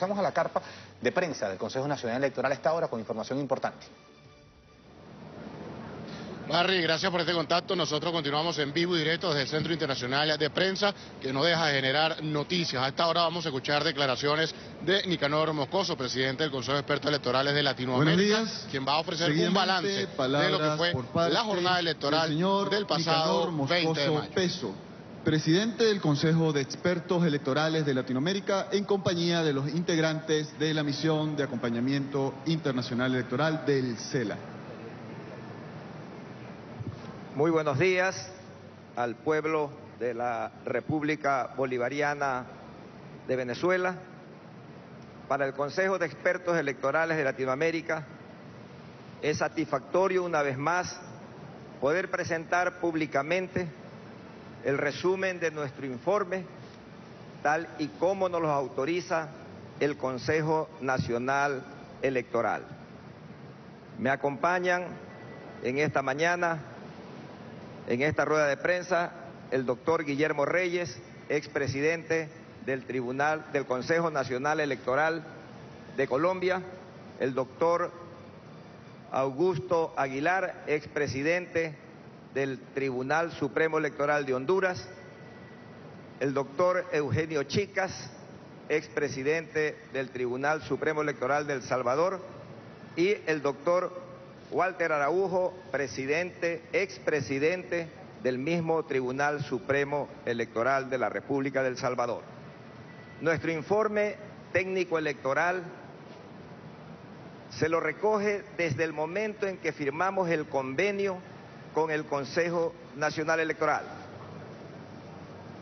Pasamos a la carpa de prensa del Consejo Nacional Electoral a esta hora con información importante. Barry, gracias por este contacto. Nosotros continuamos en vivo y directo desde el Centro Internacional de Prensa, que no deja de generar noticias. A esta hora vamos a escuchar declaraciones de Nicanor Moscoso, presidente del Consejo de Expertos Electorales de Latinoamérica, quien va a ofrecer un balance de lo que fue la jornada electoral del pasado 20 de mayo. Peso, presidente del Consejo de Expertos Electorales de Latinoamérica, en compañía de los integrantes de la Misión de Acompañamiento Internacional Electoral del CELA. Muy buenos días al pueblo de la República Bolivariana de Venezuela. Para el Consejo de Expertos Electorales de Latinoamérica es satisfactorio una vez más poder presentar públicamente el resumen de nuestro informe, tal y como nos lo autoriza el Consejo Nacional Electoral. Me acompañan en esta mañana, en esta rueda de prensa, el doctor Guillermo Reyes, expresidente del Tribunal del Consejo Nacional Electoral de Colombia, el doctor Augusto Aguilar, expresidente del Tribunal Supremo Electoral de Honduras, el doctor Eugenio Chicas, expresidente del Tribunal Supremo Electoral de El Salvador, y el doctor Walter Araújo, expresidente del mismo Tribunal Supremo Electoral de la República del Salvador. Nuestro informe técnico electoral se lo recoge desde el momento en que firmamos el convenio con el Consejo Nacional Electoral.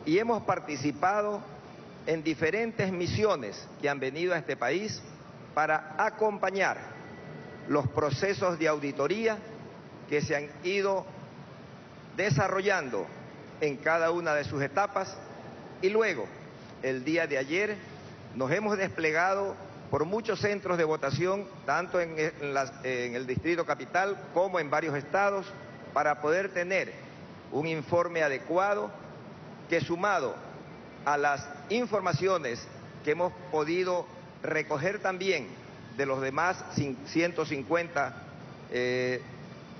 Y hemos participado en diferentes misiones que han venido a este país para acompañar los procesos de auditoría que se han ido desarrollando en cada una de sus etapas, y luego, el día de ayer, nos hemos desplegado por muchos centros de votación, tanto en el Distrito Capital como en varios estados, para poder tener un informe adecuado que, sumado a las informaciones que hemos podido recoger también de los demás 150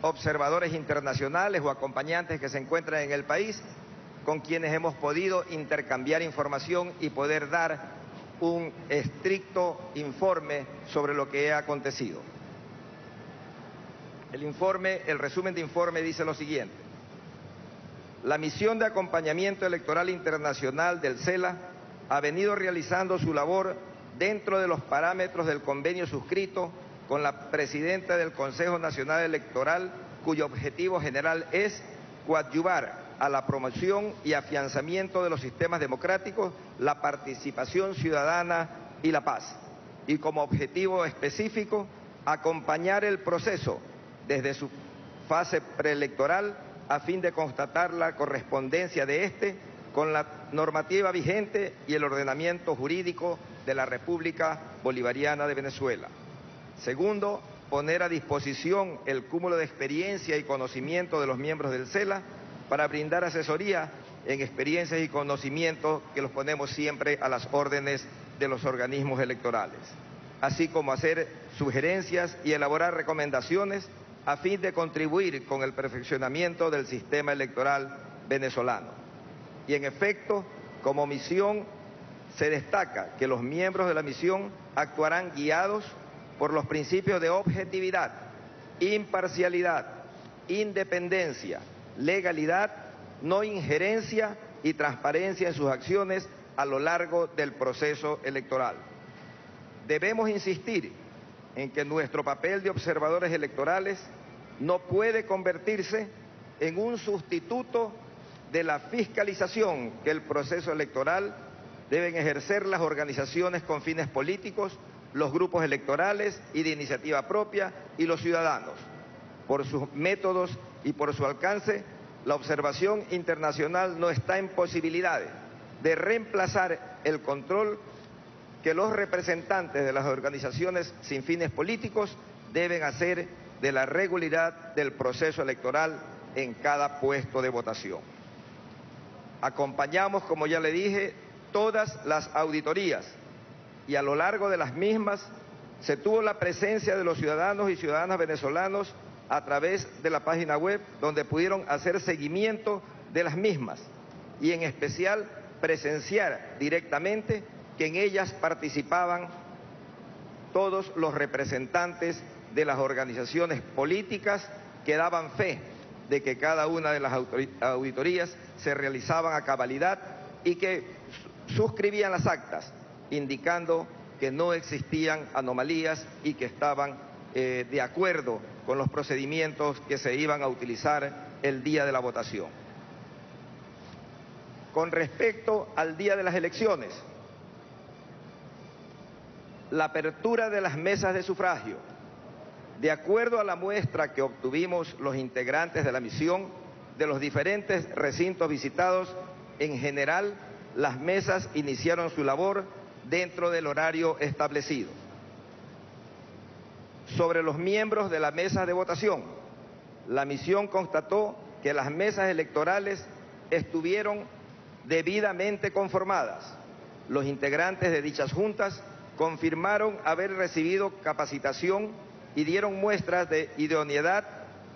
observadores internacionales o acompañantes que se encuentran en el país, con quienes hemos podido intercambiar información y poder dar un estricto informe sobre lo que ha acontecido. El resumen de informe dice lo siguiente: la Misión de Acompañamiento Electoral Internacional del CELA ha venido realizando su labor dentro de los parámetros del convenio suscrito con la presidenta del Consejo Nacional Electoral, cuyo objetivo general es coadyuvar a la promoción y afianzamiento de los sistemas democráticos, la participación ciudadana y la paz, y como objetivo específico, acompañar el proceso desde su fase preelectoral a fin de constatar la correspondencia de este con la normativa vigente y el ordenamiento jurídico de la República Bolivariana de Venezuela. Segundo, poner a disposición el cúmulo de experiencia y conocimiento de los miembros del CELA para brindar asesoría en experiencias y conocimientos que los ponemos siempre a las órdenes de los organismos electorales, así como hacer sugerencias y elaborar recomendaciones a fin de contribuir con el perfeccionamiento del sistema electoral venezolano. Y en efecto, como misión, se destaca que los miembros de la misión actuarán guiados por los principios de objetividad, imparcialidad, independencia, legalidad, no injerencia y transparencia en sus acciones a lo largo del proceso electoral. Debemos insistir en que nuestro papel de observadores electorales no puede convertirse en un sustituto de la fiscalización que el proceso electoral deben ejercer las organizaciones con fines políticos, los grupos electorales y de iniciativa propia y los ciudadanos. Por sus métodos y por su alcance, la observación internacional no está en posibilidades de reemplazar el control que los representantes de las organizaciones sin fines políticos deben hacer de la regularidad del proceso electoral en cada puesto de votación. Acompañamos, como ya le dije, todas las auditorías y a lo largo de las mismas se tuvo la presencia de los ciudadanos y ciudadanas venezolanos a través de la página web, donde pudieron hacer seguimiento de las mismas y en especial presenciar directamente que en ellas participaban todos los representantes de las organizaciones políticas que daban fe de que cada una de las auditorías se realizaban a cabalidad y que suscribían las actas, indicando que no existían anomalías y que estaban de acuerdo con los procedimientos que se iban a utilizar el día de la votación. Con respecto al día de las elecciones, la apertura de las mesas de sufragio, de acuerdo a la muestra que obtuvimos los integrantes de la misión de los diferentes recintos visitados, en general las mesas iniciaron su labor dentro del horario establecido. Sobre los miembros de la mesa de votación, la misión constató que las mesas electorales estuvieron debidamente conformadas. Los integrantes de dichas juntas confirmaron haber recibido capacitación y dieron muestras de idoneidad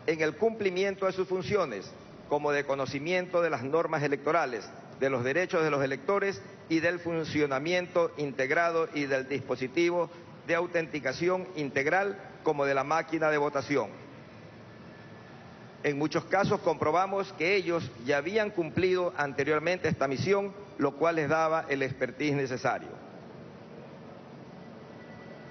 en el cumplimiento de sus funciones, como de conocimiento de las normas electorales, de los derechos de los electores y del funcionamiento integrado y del dispositivo de autenticación integral como de la máquina de votación. En muchos casos comprobamos que ellos ya habían cumplido anteriormente esta misión, lo cual les daba el expertise necesario.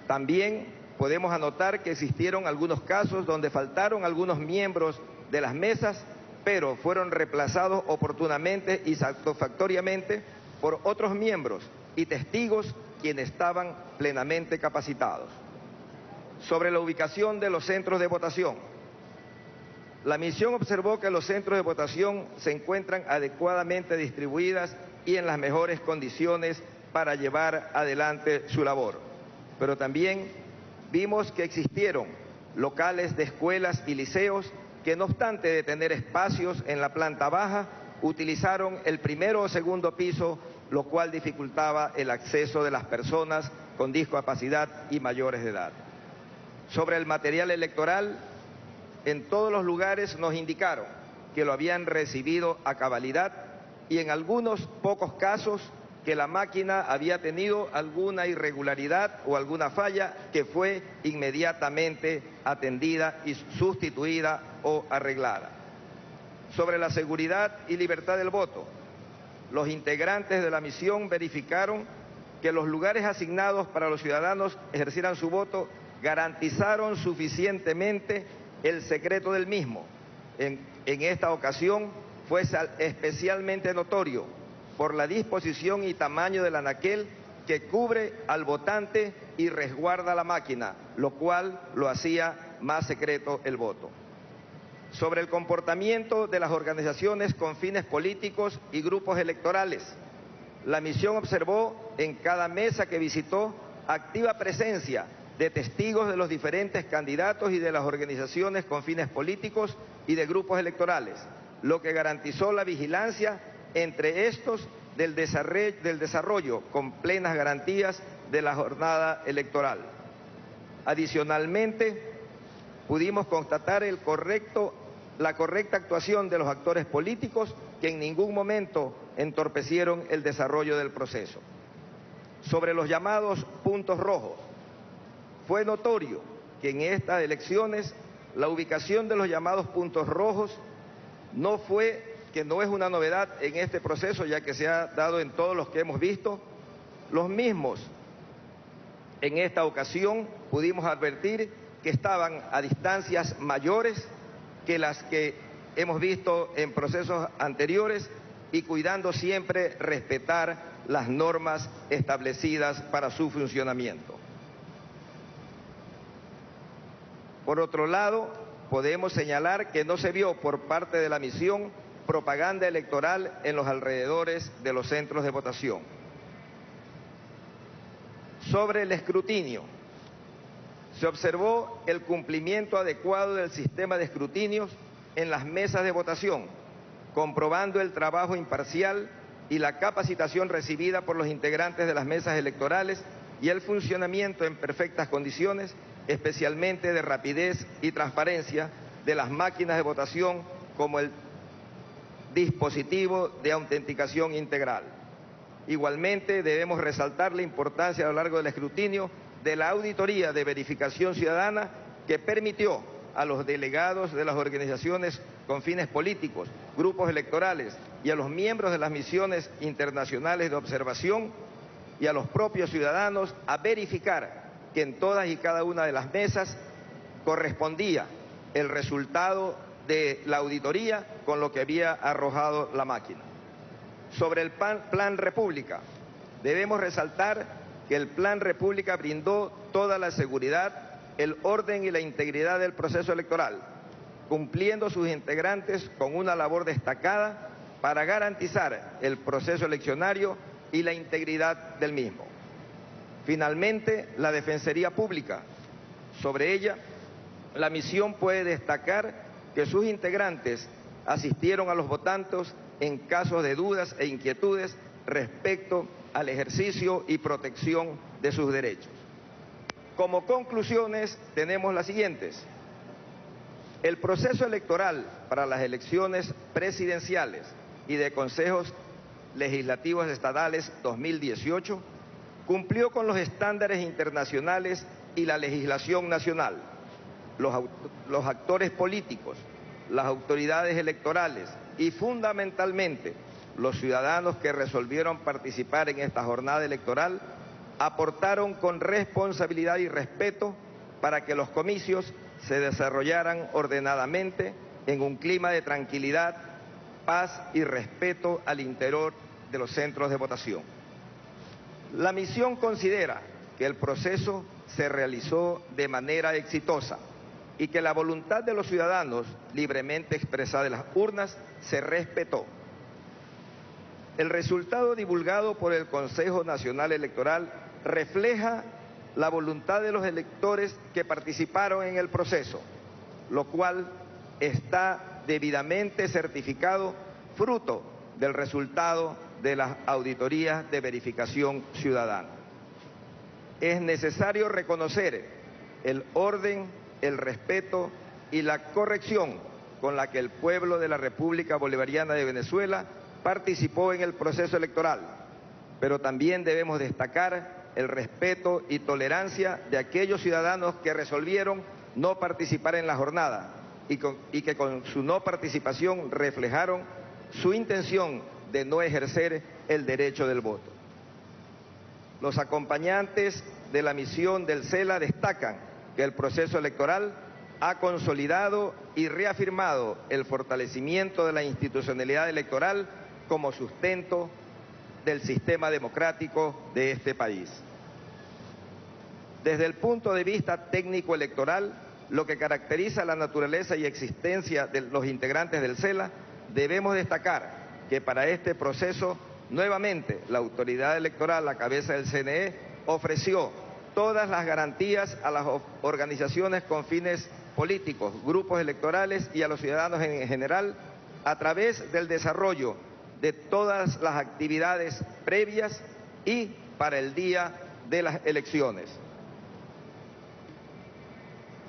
También podemos anotar que existieron algunos casos donde faltaron algunos miembros de las mesas, pero fueron reemplazados oportunamente y satisfactoriamente por otros miembros y testigos quienes estaban plenamente capacitados. Sobre la ubicación de los centros de votación, la misión observó que los centros de votación se encuentran adecuadamente distribuidas y en las mejores condiciones para llevar adelante su labor. Pero también vimos que existieron locales de escuelas y liceos que, no obstante de tener espacios en la planta baja, utilizaron el primero o segundo piso, lo cual dificultaba el acceso de las personas con discapacidad y mayores de edad. Sobre el material electoral, en todos los lugares nos indicaron que lo habían recibido a cabalidad y en algunos pocos casos que la máquina había tenido alguna irregularidad o alguna falla que fue inmediatamente atendida y sustituida o arreglada. Sobre la seguridad y libertad del voto, los integrantes de la misión verificaron que los lugares asignados para los ciudadanos ejercieran su voto garantizaron suficientemente el secreto del mismo. En esta ocasión fue especialmente notorio por la disposición y tamaño del anaquel que cubre al votante y resguarda la máquina, lo cual lo hacía más secreto el voto. Sobre el comportamiento de las organizaciones con fines políticos y grupos electorales, la misión observó en cada mesa que visitó activa presencia de testigos de los diferentes candidatos y de las organizaciones con fines políticos y de grupos electorales, lo que garantizó la vigilancia entre estos del desarrollo con plenas garantías de la jornada electoral. Adicionalmente, pudimos constatar la correcta actuación de los actores políticos que en ningún momento entorpecieron el desarrollo del proceso. Sobre los llamados puntos rojos, fue notorio que en estas elecciones la ubicación de los llamados puntos rojos no es una novedad en este proceso, ya que se ha dado en todos los que hemos visto. Los mismos en esta ocasión pudimos advertir que estaban a distancias mayores que las que hemos visto en procesos anteriores y cuidando siempre respetar las normas establecidas para su funcionamiento. Por otro lado, podemos señalar que no se vio por parte de la misión propaganda electoral en los alrededores de los centros de votación. Sobre el escrutinio, se observó el cumplimiento adecuado del sistema de escrutinios en las mesas de votación, comprobando el trabajo imparcial y la capacitación recibida por los integrantes de las mesas electorales y el funcionamiento en perfectas condiciones, especialmente de rapidez y transparencia de las máquinas de votación como el dispositivo de autenticación integral. Igualmente debemos resaltar la importancia a lo largo del escrutinio de la auditoría de verificación ciudadana que permitió a los delegados de las organizaciones con fines políticos, grupos electorales y a los miembros de las misiones internacionales de observación y a los propios ciudadanos a verificar que en todas y cada una de las mesas correspondía el resultado de la auditoría con lo que había arrojado la máquina. Sobre el Plan República, debemos resaltar que el Plan República brindó toda la seguridad, el orden y la integridad del proceso electoral, cumpliendo sus integrantes con una labor destacada para garantizar el proceso eleccionario y la integridad del mismo. Finalmente, la Defensoría Pública. Sobre ella, la misión puede destacar que sus integrantes asistieron a los votantes en casos de dudas e inquietudes respecto al ejercicio y protección de sus derechos. Como conclusiones tenemos las siguientes. El proceso electoral para las elecciones presidenciales y de consejos legislativos estatales 2018 cumplió con los estándares internacionales y la legislación nacional. Los actores políticos, las autoridades electorales y fundamentalmente los ciudadanos que resolvieron participar en esta jornada electoral aportaron con responsabilidad y respeto para que los comicios se desarrollaran ordenadamente en un clima de tranquilidad, paz y respeto al interior de los centros de votación. La misión considera que el proceso se realizó de manera exitosa y que la voluntad de los ciudadanos libremente expresada en las urnas se respetó. El resultado divulgado por el Consejo Nacional Electoral refleja la voluntad de los electores que participaron en el proceso, lo cual está debidamente certificado fruto del resultado de las auditorías de verificación ciudadana. Es necesario reconocer el orden, el respeto y la corrección con la que el pueblo de la República Bolivariana de Venezuela participó en el proceso electoral, pero también debemos destacar el respeto y tolerancia de aquellos ciudadanos que resolvieron no participar en la jornada y que con su no participación reflejaron su intención de no ejercer el derecho del voto. Los acompañantes de la misión del CELA destacan que el proceso electoral ha consolidado y reafirmado el fortalecimiento de la institucionalidad electoral como sustento del sistema democrático de este país. Desde el punto de vista técnico-electoral, lo que caracteriza la naturaleza y existencia de los integrantes del CELA, debemos destacar que para este proceso, nuevamente, la autoridad electoral a cabeza del CNE ofreció todas las garantías a las organizaciones con fines políticos, grupos electorales y a los ciudadanos en general a través del desarrollo de todas las actividades previas y para el día de las elecciones.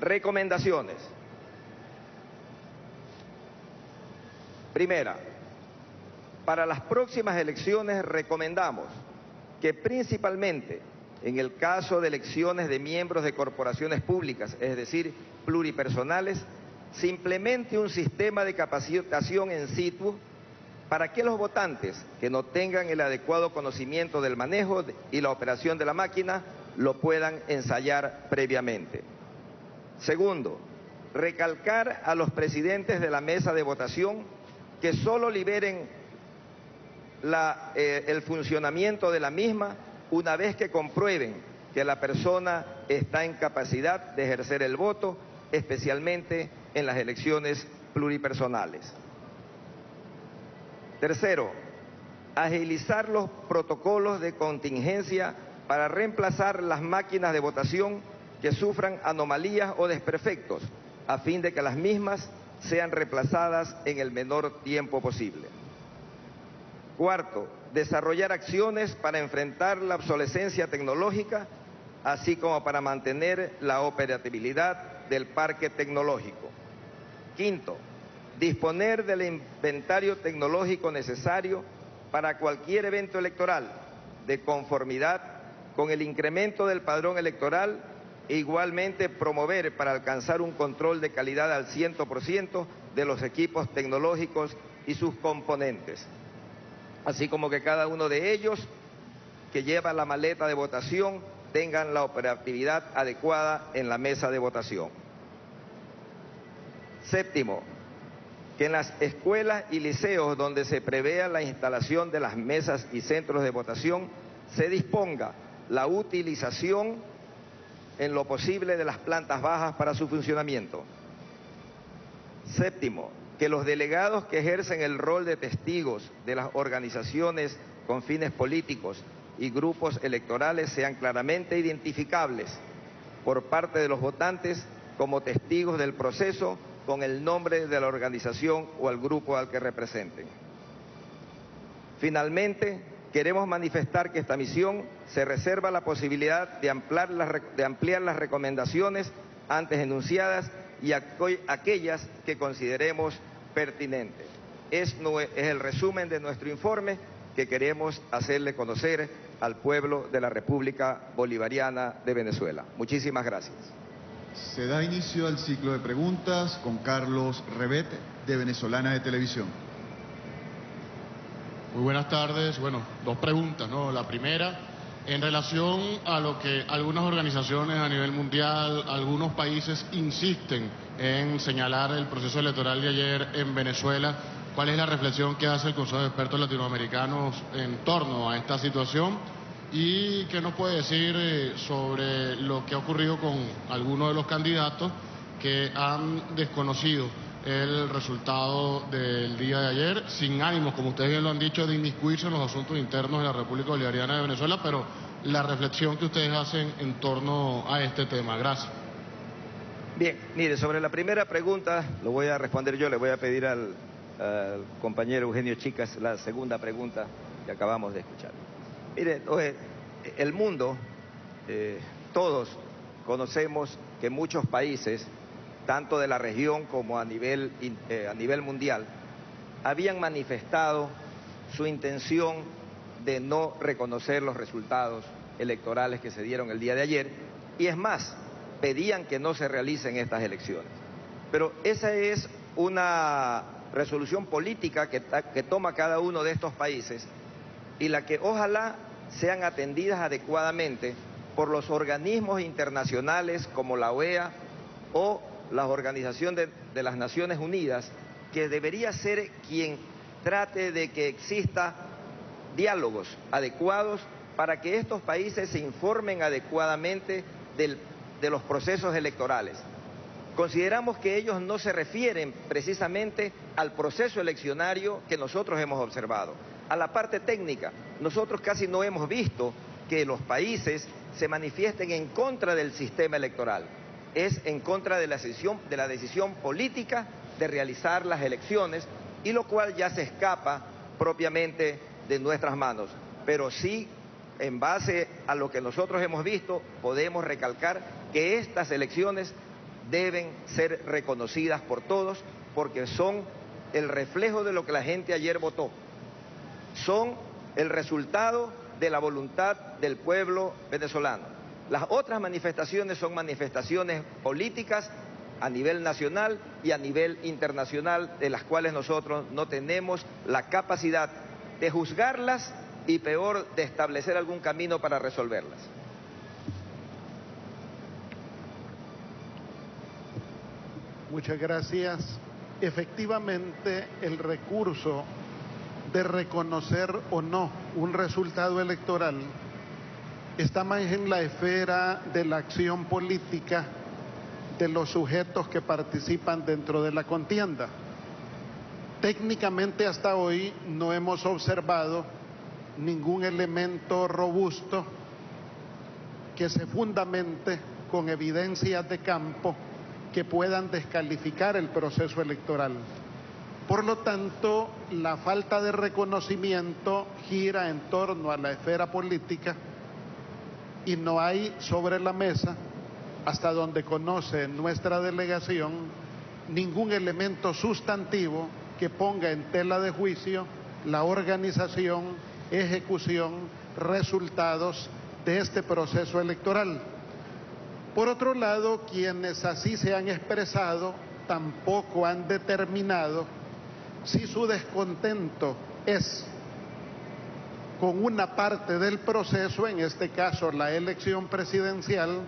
Recomendaciones. Primera, para las próximas elecciones recomendamos que principalmente en el caso de elecciones de miembros de corporaciones públicas, es decir, pluripersonales, se implemente un sistema de capacitación in situ para que los votantes que no tengan el adecuado conocimiento del manejo y la operación de la máquina lo puedan ensayar previamente. Segundo, recalcar a los presidentes de la mesa de votación que solo liberen el funcionamiento de la misma una vez que comprueben que la persona está en capacidad de ejercer el voto, especialmente en las elecciones pluripersonales. Tercero, agilizar los protocolos de contingencia para reemplazar las máquinas de votación que sufran anomalías o desperfectos, a fin de que las mismas sean reemplazadas en el menor tiempo posible. Cuarto, desarrollar acciones para enfrentar la obsolescencia tecnológica así como para mantener la operatividad del parque tecnológico. Quinto, disponer del inventario tecnológico necesario para cualquier evento electoral, de conformidad con el incremento del padrón electoral, e igualmente promover para alcanzar un control de calidad al 100% de los equipos tecnológicos y sus componentes, así como que cada uno de ellos que lleva la maleta de votación tengan la operatividad adecuada en la mesa de votación. Séptimo, que en las escuelas y liceos donde se prevea la instalación de las mesas y centros de votación se disponga la utilización en lo posible de las plantas bajas para su funcionamiento. Séptimo, que los delegados que ejercen el rol de testigos de las organizaciones con fines políticos y grupos electorales sean claramente identificables por parte de los votantes como testigos del proceso con el nombre de la organización o al grupo al que representen. Finalmente, queremos manifestar que esta misión se reserva la posibilidad de ampliar las recomendaciones antes enunciadas y aquellas que consideremos pertinentes. Es el resumen de nuestro informe que queremos hacerle conocer al pueblo de la República Bolivariana de Venezuela. Muchísimas gracias. Se da inicio al ciclo de preguntas con Carlos Rebet, de Venezolana de Televisión. Muy buenas tardes. Bueno, dos preguntas, ¿no? La primera, en relación a lo que algunas organizaciones a nivel mundial, algunos países insisten en señalar el proceso electoral de ayer en Venezuela, ¿cuál es la reflexión que hace el Consejo de Expertos Latinoamericanos en torno a esta situación? ¿Y qué nos puede decir sobre lo que ha ocurrido con algunos de los candidatos que han desconocido el resultado del día de ayer, sin ánimos, como ustedes bien lo han dicho, de inmiscuirse en los asuntos internos de la República Bolivariana de Venezuela, pero la reflexión que ustedes hacen en torno a este tema? Gracias. Bien, mire, sobre la primera pregunta, lo voy a responder yo, le voy a pedir al compañero Eugenio Chicas la segunda pregunta que acabamos de escuchar. Mire, el mundo, todos conocemos que muchos países, tanto de la región como a nivel mundial, habían manifestado su intención de no reconocer los resultados electorales que se dieron el día de ayer, y es más, pedían que no se realicen estas elecciones. Pero esa es una resolución política que toma cada uno de estos países, y la que ojalá sean atendidas adecuadamente por los organismos internacionales como la OEA o la Organización de las Naciones Unidas, que debería ser quien trate de que exista diálogos adecuados para que estos países se informen adecuadamente de los procesos electorales. Consideramos que ellos no se refieren precisamente al proceso eleccionario que nosotros hemos observado. A la parte técnica, nosotros casi no hemos visto que los países se manifiesten en contra del sistema electoral. Es en contra de la decisión política de realizar las elecciones, y lo cual ya se escapa propiamente de nuestras manos. Pero sí, en base a lo que nosotros hemos visto, podemos recalcar que estas elecciones deben ser reconocidas por todos, porque son el reflejo de lo que la gente ayer votó. Son el resultado de la voluntad del pueblo venezolano. Las otras manifestaciones son manifestaciones políticas a nivel nacional y a nivel internacional, de las cuales nosotros no tenemos la capacidad de juzgarlas y, peor, de establecer algún camino para resolverlas. Muchas gracias. Efectivamente, el recurso de reconocer o no un resultado electoral está más en la esfera de la acción política de los sujetos que participan dentro de la contienda. Técnicamente, hasta hoy no hemos observado ningún elemento robusto que se fundamente con evidencias de campo que puedan descalificar el proceso electoral. Por lo tanto, la falta de reconocimiento gira en torno a la esfera política y no hay sobre la mesa, hasta donde conoce nuestra delegación, ningún elemento sustantivo que ponga en tela de juicio la organización, ejecución, resultados de este proceso electoral. Por otro lado, quienes así se han expresado tampoco han determinado si su descontento es con una parte del proceso, en este caso la elección presidencial,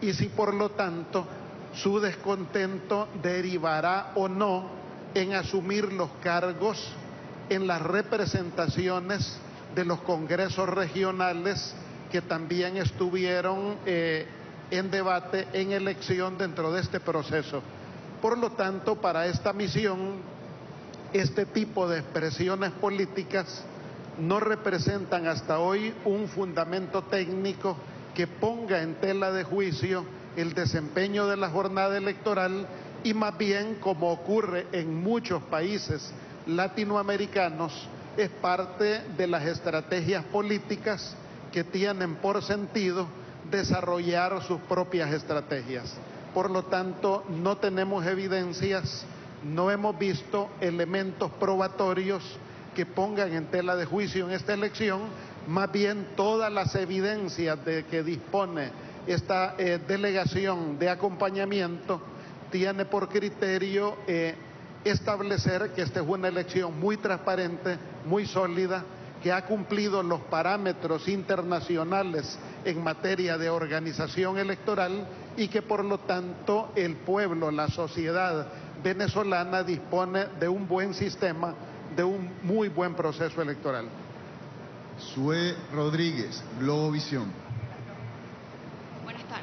y si por lo tanto su descontento derivará o no en asumir los cargos en las representaciones de los congresos regionales que también estuvieron en debate, en elección dentro de este proceso. Por lo tanto, para esta misión, este tipo de expresiones políticas no representan hasta hoy un fundamento técnico que ponga en tela de juicio el desempeño de la jornada electoral, y más bien, como ocurre en muchos países latinoamericanos, es parte de las estrategias políticas que tienen por sentido desarrollar sus propias estrategias. Por lo tanto, no tenemos evidencias, no hemos visto elementos probatorios que pongan en tela de juicio en esta elección. Más bien, todas las evidencias de que dispone esta delegación de acompañamiento tiene por criterio establecer que esta es una elección muy transparente, muy sólida, que ha cumplido los parámetros internacionales en materia de organización electoral y que por lo tanto el pueblo, la sociedad venezolana dispone de un buen sistema, de un muy buen proceso electoral. Sue Rodríguez, Globovisión. Buenas tardes.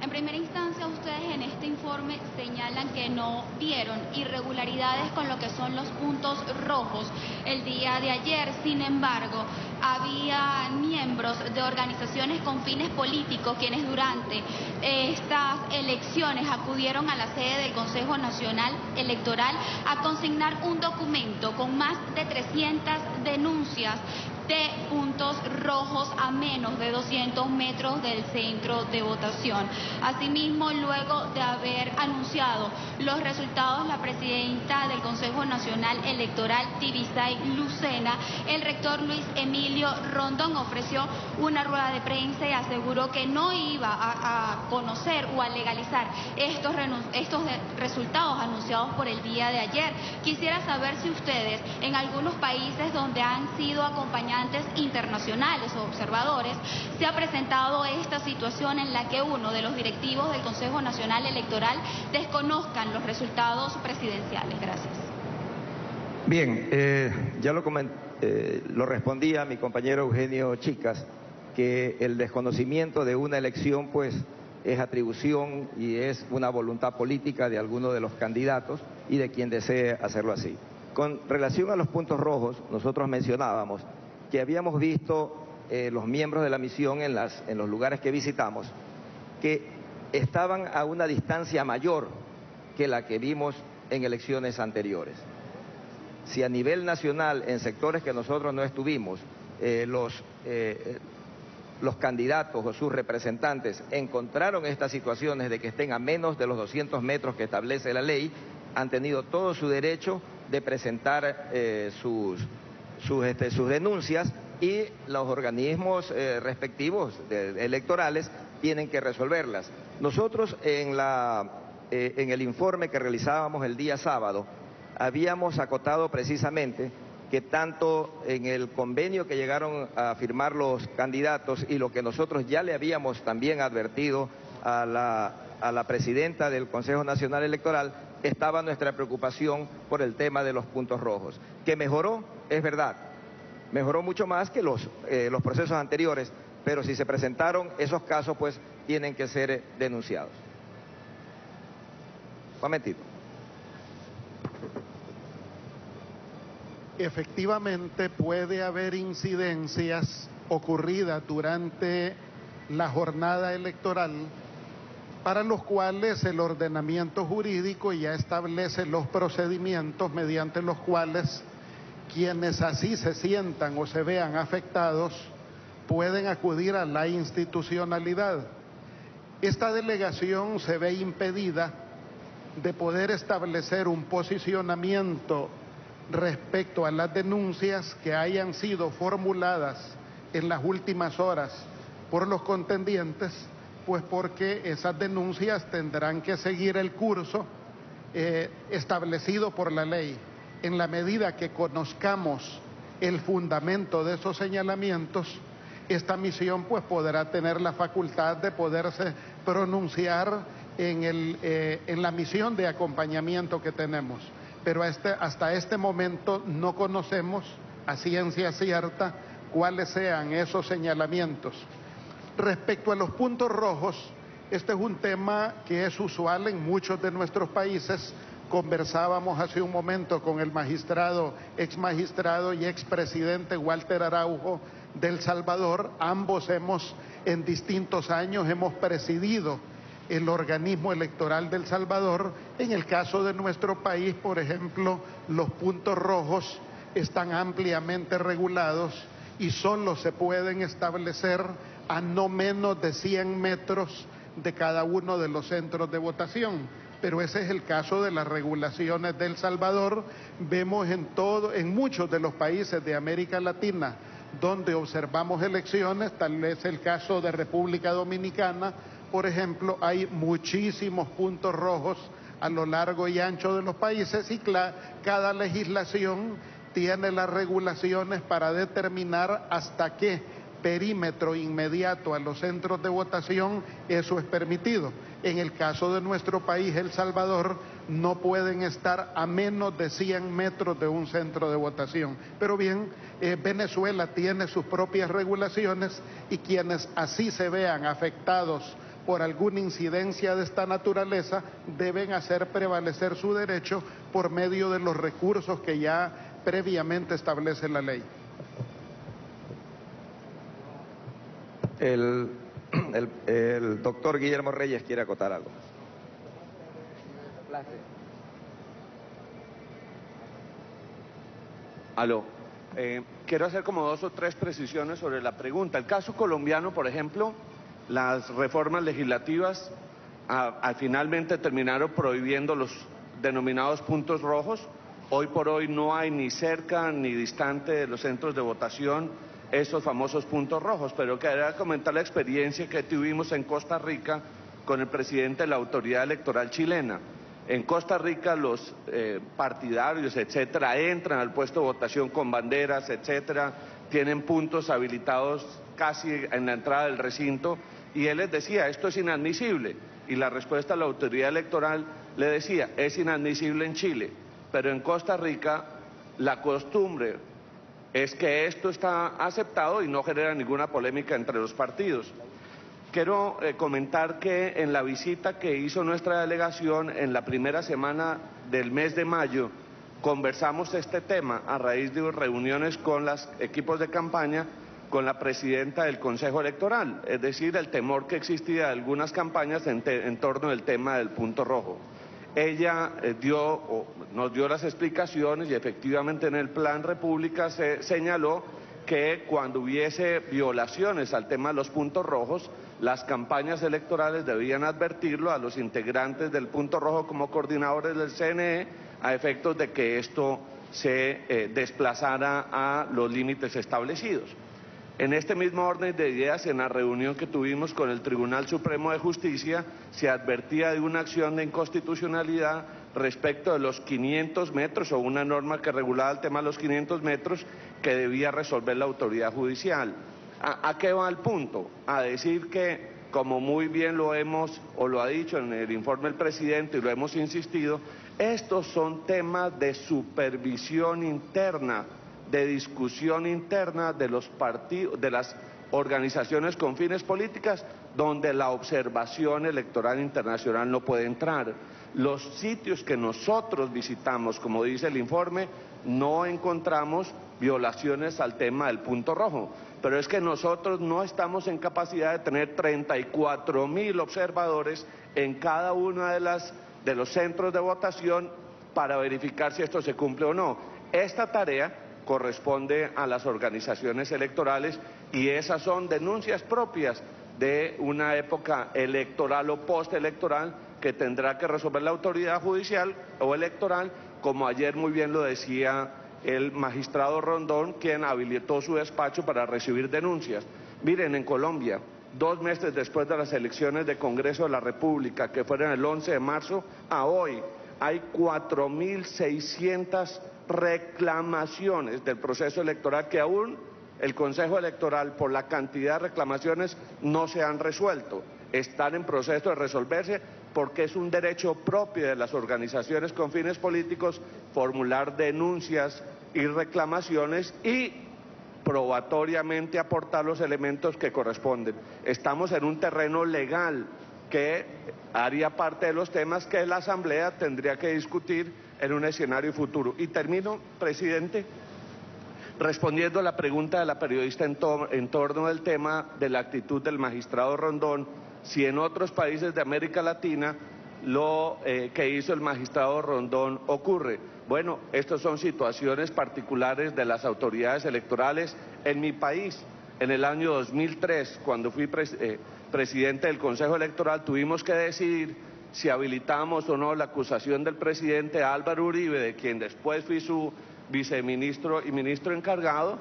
En primera instancia, ustedes en este informe señalan que no vieron irregularidades con lo que son los puntos rojos el día de ayer. Sin embargo, había miembros de organizaciones con fines políticos quienes durante estas elecciones acudieron a la sede del Consejo Nacional Electoral a consignar un documento con más de 300 denuncias de puntos rojos a menos de 200 metros del centro de votación. Asimismo, luego de haber anunciado los resultados, la presidenta del Consejo Nacional Electoral, Tibisay Lucena, el rector Luis Emilio Rondón ofreció una rueda de prensa y aseguró que no iba a conocer o a legalizar estos resultados anunciados por el día de ayer. Quisiera saber si ustedes, en algunos países donde han sido acompañados internacionales o observadores, se ha presentado esta situación en la que uno de los directivos del Consejo Nacional Electoral desconozcan los resultados presidenciales. Gracias. Bien, ya lo respondí a mi compañero Eugenio Chicas, que el desconocimiento de una elección pues es atribución y es una voluntad política de alguno de los candidatos y de quien desee hacerlo así. Con relación a los puntos rojos, nosotros mencionábamos que habíamos visto los miembros de la misión en los lugares que visitamos, que estaban a una distancia mayor que la que vimos en elecciones anteriores. Si a nivel nacional, en sectores que nosotros no estuvimos, los candidatos o sus representantes encontraron estas situaciones de que estén a menos de los 200 metros que establece la ley, han tenido todo su derecho de presentar sus denuncias, y los organismos respectivos electorales tienen que resolverlas. Nosotros en el informe que realizábamos el día sábado habíamos acotado precisamente que tanto en el convenio que llegaron a firmar los candidatos y lo que nosotros ya le habíamos también advertido a la presidenta del Consejo Nacional Electoral, estaba nuestra preocupación por el tema de los puntos rojos, que mejoró, es verdad, mejoró mucho más que los procesos anteriores, pero si se presentaron esos casos, pues tienen que ser denunciados. Un momentito. Efectivamente, puede haber incidencias ocurridas durante la jornada electoral para los cuales el ordenamiento jurídico ya establece los procedimientos mediante los cuales quienes así se sientan o se vean afectados pueden acudir a la institucionalidad. Esta delegación se ve impedida de poder establecer un posicionamiento respecto a las denuncias que hayan sido formuladas en las últimas horas por los contendientes, pues porque esas denuncias tendrán que seguir el curso establecido por la ley. En la medida que conozcamos el fundamento de esos señalamientos, esta misión pues podrá tener la facultad de poderse pronunciar en la misión de acompañamiento que tenemos. Pero hasta este momento no conocemos a ciencia cierta cuáles sean esos señalamientos. Respecto a los puntos rojos, este es un tema que es usual en muchos de nuestros países. Conversábamos hace un momento con el magistrado, ex magistrado y expresidente Walter Araújo de El Salvador. Ambos en distintos años, hemos presidido el organismo electoral de El Salvador. En el caso de nuestro país, por ejemplo, los puntos rojos están ampliamente regulados y solo se pueden establecer a no menos de 100 metros de cada uno de los centros de votación. Pero ese es el caso de las regulaciones de El Salvador. Vemos en muchos de los países de América Latina donde observamos elecciones, tal vez el caso de República Dominicana, por ejemplo, hay muchísimos puntos rojos a lo largo y ancho de los países, y cada legislación tiene las regulaciones para determinar hasta qué perímetro inmediato a los centros de votación eso es permitido. En el caso de nuestro país, El Salvador, no pueden estar a menos de 100 metros de un centro de votación. Pero bien, Venezuela tiene sus propias regulaciones, y quienes así se vean afectados por alguna incidencia de esta naturaleza deben hacer prevalecer su derecho por medio de los recursos que ya previamente establece la ley. El doctor Guillermo Reyes quiere acotar algo. Aló. Quiero hacer como 2 o 3 precisiones sobre la pregunta. El caso colombiano, por ejemplo, las reformas legislativas finalmente terminaron prohibiendo los denominados puntos rojos. Hoy por hoy no hay ni cerca ni distante de los centros de votación esos famosos puntos rojos, pero quería comentar la experiencia que tuvimos en Costa Rica con el presidente de la autoridad electoral chilena. En Costa Rica los partidarios, etcétera, entran al puesto de votación con banderas, etcétera, tienen puntos habilitados casi en la entrada del recinto, y él les decía, esto es inadmisible, y la respuesta de la autoridad electoral le decía, es inadmisible en Chile, pero en Costa Rica la costumbre es que esto está aceptado y no genera ninguna polémica entre los partidos. Quiero comentar que en la visita que hizo nuestra delegación en la primera semana del mes de mayo, conversamos este tema a raíz de reuniones con los equipos de campaña, con la presidenta del Consejo Electoral, es decir, el temor que existía de algunas campañas en torno al tema del punto rojo. Ella nos dio las explicaciones, y efectivamente en el Plan República se señaló que cuando hubiese violaciones al tema de los puntos rojos, las campañas electorales debían advertirlo a los integrantes del punto rojo como coordinadores del CNE a efectos de que esto se desplazara a los límites establecidos. En este mismo orden de ideas, en la reunión que tuvimos con el Tribunal Supremo de Justicia, se advertía de una acción de inconstitucionalidad respecto de los 500 metros o una norma que regulaba el tema de los 500 metros que debía resolver la autoridad judicial. ¿A qué va el punto? A decir que, como muy bien lo ha dicho en el informe el presidente y lo hemos insistido, estos son temas de supervisión interna, de discusión interna de los partidos, de las organizaciones con fines políticas, donde la observación electoral internacional no puede entrar. Los sitios que nosotros visitamos, como dice el informe, no encontramos violaciones al tema del punto rojo, pero es que nosotros no estamos en capacidad de tener 34.000 observadores en cada uno de los centros de votación para verificar si esto se cumple o no. Esta tarea corresponde a las organizaciones electorales, y esas son denuncias propias de una época electoral o postelectoral que tendrá que resolver la autoridad judicial o electoral, como ayer muy bien lo decía el magistrado Rondón, quien habilitó su despacho para recibir denuncias. Miren, en Colombia, 2 meses después de las elecciones de Congreso de la República, que fueron el 11 de marzo, a hoy hay 4.600 reclamaciones del proceso electoral que aún el Consejo Electoral, por la cantidad de reclamaciones, no se han resuelto. Están en proceso de resolverse porque es un derecho propio de las organizaciones con fines políticos formular denuncias y reclamaciones y probatoriamente aportar los elementos que corresponden. Estamos en un terreno legal que haría parte de los temas que la Asamblea tendría que discutir en un escenario futuro. Y termino, presidente, respondiendo a la pregunta de la periodista en torno al tema de la actitud del magistrado Rondón, si en otros países de América Latina lo que hizo el magistrado Rondón ocurre. Bueno, estas son situaciones particulares de las autoridades electorales. En mi país, en el año 2003, cuando fui presidente del Consejo Electoral, tuvimos que decidir si habilitábamos o no la acusación del presidente Álvaro Uribe, de quien después fui su viceministro y ministro encargado,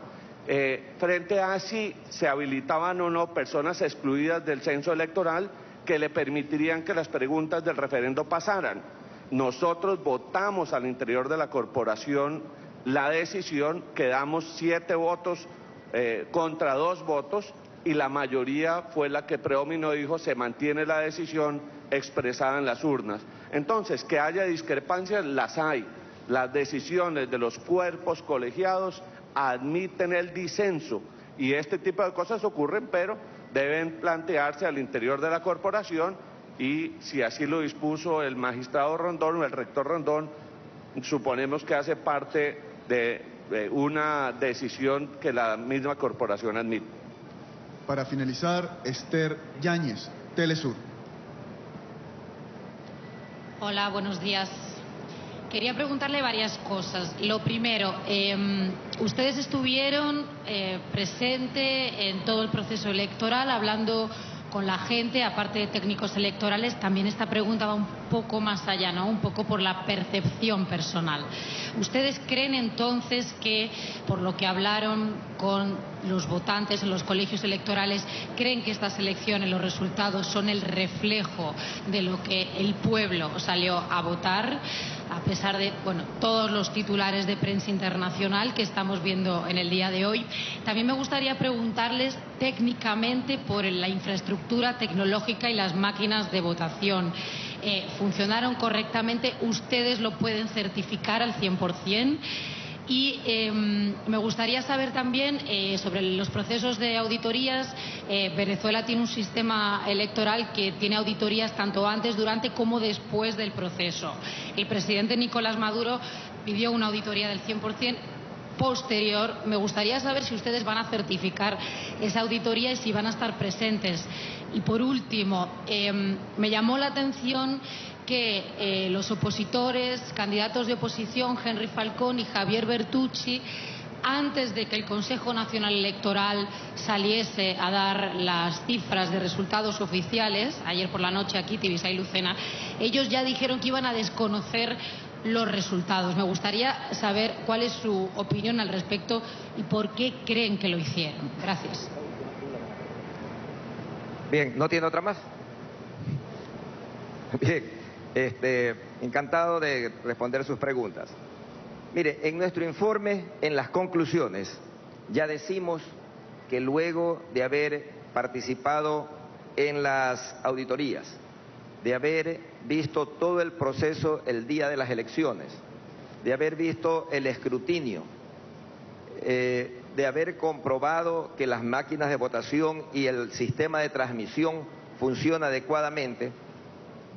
frente a si se habilitaban o no personas excluidas del censo electoral que le permitirían que las preguntas del referendo pasaran. Nosotros votamos al interior de la corporación la decisión, quedamos 7 votos contra 2 votos y la mayoría fue la que predominó, dijo, se mantiene la decisión expresada en las urnas. Entonces, que haya discrepancias, las hay. Las decisiones de los cuerpos colegiados admiten el disenso y este tipo de cosas ocurren, pero deben plantearse al interior de la corporación y si así lo dispuso el magistrado Rondón o el rector Rondón, suponemos que hace parte de una decisión que la misma corporación admite. Para finalizar, Esther Yáñez, Telesur. Hola, buenos días. Quería preguntarle varias cosas. Lo primero, ustedes estuvieron presente en todo el proceso electoral hablando con la gente, aparte de técnicos electorales. También esta pregunta va un poco más allá, ¿no? Un poco por la percepción personal. ¿Ustedes creen entonces que, por lo que hablaron con los votantes en los colegios electorales, creen que estas elecciones, los resultados, son el reflejo de lo que el pueblo salió a votar? A pesar de, bueno, todos los titulares de prensa internacional que estamos viendo en el día de hoy. También me gustaría preguntarles técnicamente por la infraestructura tecnológica y las máquinas de votación. ¿Funcionaron correctamente? ¿Ustedes lo pueden certificar al 100%? Y me gustaría saber también sobre los procesos de auditorías. Venezuela tiene un sistema electoral que tiene auditorías tanto antes, durante como después del proceso. El presidente Nicolás Maduro pidió una auditoría del 100% posterior. Me gustaría saber si ustedes van a certificar esa auditoría y si van a estar presentes. Y por último, me llamó la atención que los opositores, candidatos de oposición, Henry Falcón y Javier Bertucci, antes de que el Consejo Nacional Electoral saliese a dar las cifras de resultados oficiales, ayer por la noche aquí, Tibisay Lucena, ellos ya dijeron que iban a desconocer los resultados. Me gustaría saber cuál es su opinión al respecto y por qué creen que lo hicieron. Gracias. Bien, ¿no tiene otra más? Bien. Encantado de responder sus preguntas. Mire, en nuestro informe, en las conclusiones, ya decimos que luego de haber participado en las auditorías, de haber visto todo el proceso el día de las elecciones, de haber visto el escrutinio, de haber comprobado que las máquinas de votación y el sistema de transmisión funciona adecuadamente,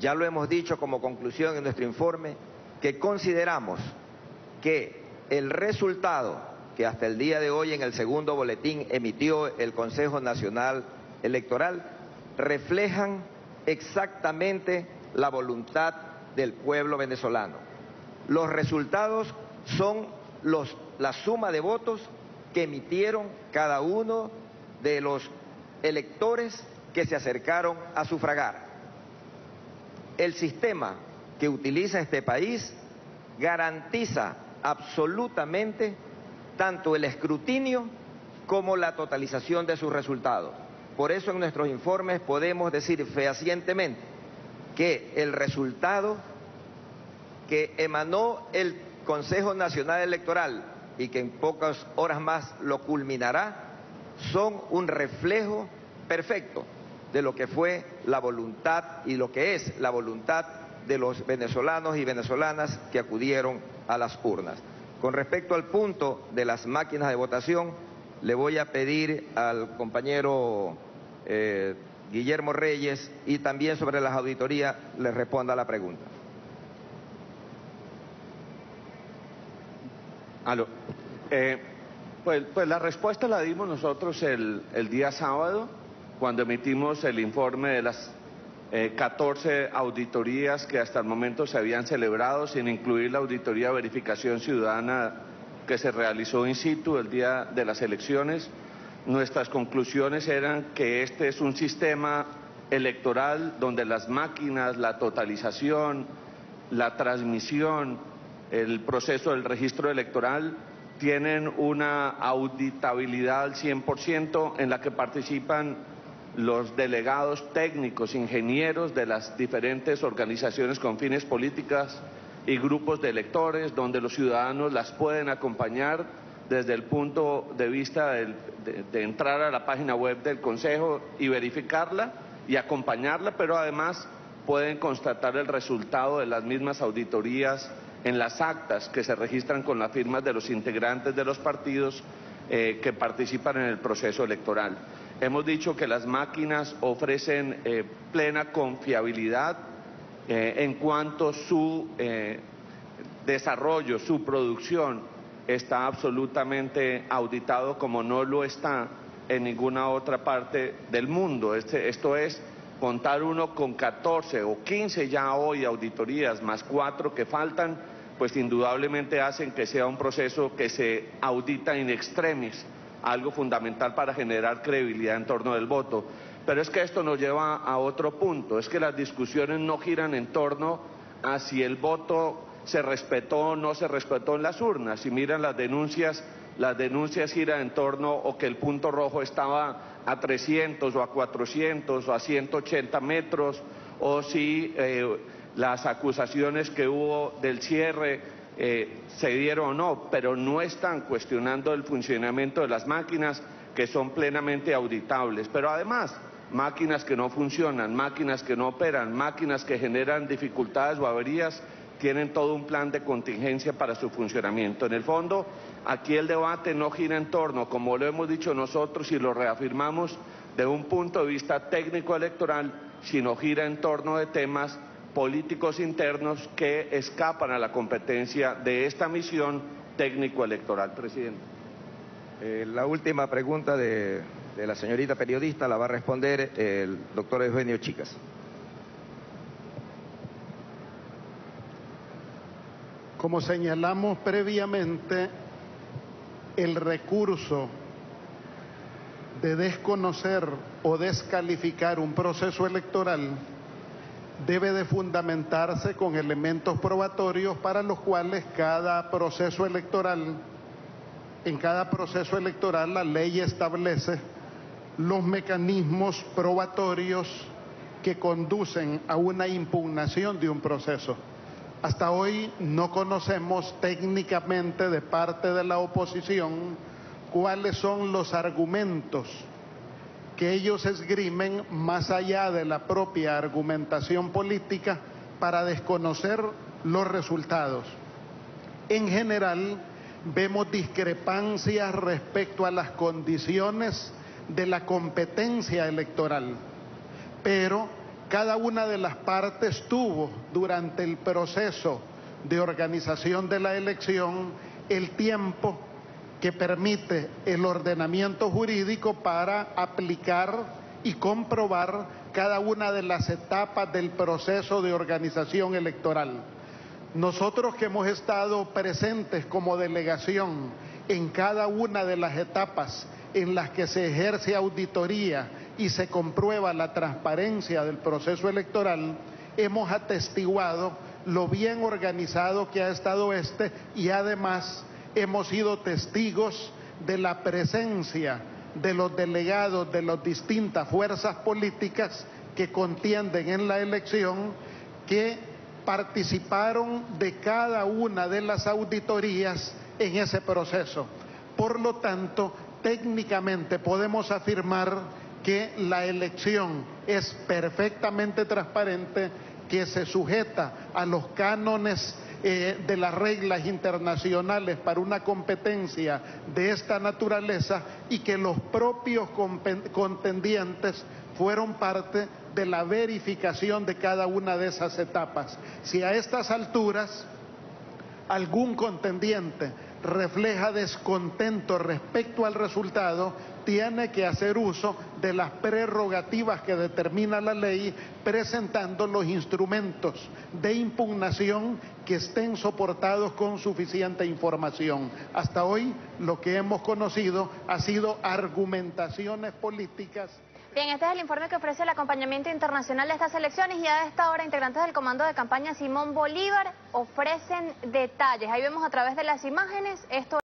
ya lo hemos dicho como conclusión en nuestro informe, que consideramos que el resultado que hasta el día de hoy en el segundo boletín emitió el Consejo Nacional Electoral reflejan exactamente la voluntad del pueblo venezolano. Los resultados son la suma de votos que emitieron cada uno de los electores que se acercaron a sufragar. El sistema que utiliza este país garantiza absolutamente tanto el escrutinio como la totalización de sus resultados. Por eso en nuestros informes podemos decir fehacientemente que el resultado que emanó el Consejo Nacional Electoral y que en pocas horas más lo culminará, son un reflejo perfecto de lo que fue la voluntad y lo que es la voluntad de los venezolanos y venezolanas que acudieron a las urnas. Con respecto al punto de las máquinas de votación, le voy a pedir al compañero Guillermo Reyes y también sobre las auditorías le responda la pregunta. Aló. Pues la respuesta la dimos nosotros el día sábado, cuando emitimos el informe de las 14 auditorías que hasta el momento se habían celebrado, sin incluir la auditoría de verificación ciudadana que se realizó in situ el día de las elecciones. Nuestras conclusiones eran que este es un sistema electoral donde las máquinas, la totalización, la transmisión, el proceso del registro electoral tienen una auditabilidad al 100% en la que participan los delegados técnicos, ingenieros de las diferentes organizaciones con fines políticas y grupos de electores, donde los ciudadanos las pueden acompañar desde el punto de vista de entrar a la página web del Consejo y verificarla y acompañarla, pero además pueden constatar el resultado de las mismas auditorías en las actas que se registran con las firmas de los integrantes de los partidos que participan en el proceso electoral. Hemos dicho que las máquinas ofrecen plena confiabilidad en cuanto a su desarrollo, su producción está absolutamente auditado como no lo está en ninguna otra parte del mundo. Esto es contar uno con 14 o 15 ya hoy auditorías, más 4 que faltan, pues indudablemente hacen que sea un proceso que se audita in extremis, algo fundamental para generar credibilidad en torno del voto. Pero es que esto nos lleva a otro punto, es que las discusiones no giran en torno a si el voto se respetó o no se respetó en las urnas. Si miran las denuncias giran en torno o que el punto rojo estaba a 300 o a 400 o a 180 metros, o si las acusaciones que hubo del cierre se dieron o no, pero no están cuestionando el funcionamiento de las máquinas que son plenamente auditables, pero además máquinas que no funcionan, máquinas que no operan, máquinas que generan dificultades o averías, tienen todo un plan de contingencia para su funcionamiento. En el fondo, aquí el debate no gira en torno, como lo hemos dicho nosotros y lo reafirmamos, de un punto de vista técnico electoral, sino gira en torno de temas políticos internos que escapan a la competencia de esta misión técnico electoral. Presidente. La última pregunta de la señorita periodista la va a responder el doctor Eugenio Chicas. Como señalamos previamente, el recurso de desconocer o descalificar un proceso electoral debe de fundamentarse con elementos probatorios para los cuales en cada proceso electoral la ley establece los mecanismos probatorios que conducen a una impugnación de un proceso. Hasta hoy no conocemos técnicamente de parte de la oposición cuáles son los argumentos que ellos esgrimen más allá de la propia argumentación política para desconocer los resultados. En general, vemos discrepancias respecto a las condiciones de la competencia electoral, pero cada una de las partes tuvo durante el proceso de organización de la elección el tiempo que permite el ordenamiento jurídico para aplicar y comprobar cada una de las etapas del proceso de organización electoral. Nosotros que hemos estado presentes como delegación en cada una de las etapas en las que se ejerce auditoría y se comprueba la transparencia del proceso electoral, hemos atestiguado lo bien organizado que ha estado este, y además hemos sido testigos de la presencia de los delegados de las distintas fuerzas políticas que contienden en la elección, que participaron de cada una de las auditorías en ese proceso. Por lo tanto, técnicamente podemos afirmar que la elección es perfectamente transparente, que se sujeta a los cánones de las reglas internacionales para una competencia de esta naturaleza, y que los propios contendientes fueron parte de la verificación de cada una de esas etapas. Si a estas alturas algún contendiente refleja descontento respecto al resultado, tiene que hacer uso de las prerrogativas que determina la ley, presentando los instrumentos de impugnación que estén soportados con suficiente información. Hasta hoy lo que hemos conocido ha sido argumentaciones políticas. Bien, este es el informe que ofrece el acompañamiento internacional de estas elecciones, y a esta hora integrantes del Comando de Campaña Simón Bolívar ofrecen detalles. Ahí vemos a través de las imágenes esto.